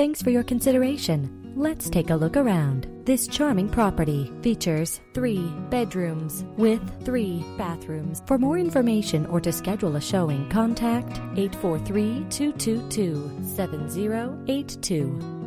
Thanks for your consideration. Let's take a look around. This charming property features 3 bedrooms with 3 bathrooms. For more information or to schedule a showing, contact 843-222-7082.